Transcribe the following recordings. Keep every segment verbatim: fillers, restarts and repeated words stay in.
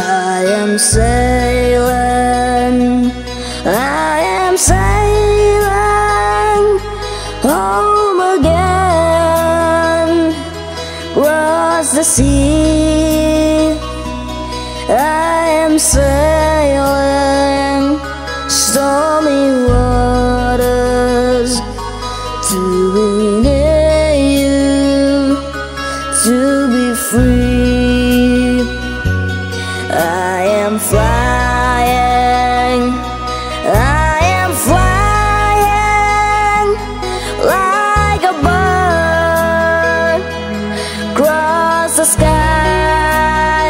I am sailing, I am sailing home again. Cross the sea, I am sailing stormy waters to be near you, to be free. I am flying, I am flying like a bird across the sky.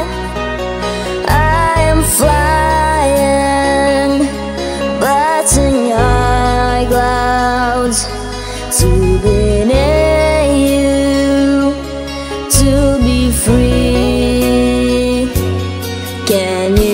I am flying, batting high clouds to be near you, to be free. Can you?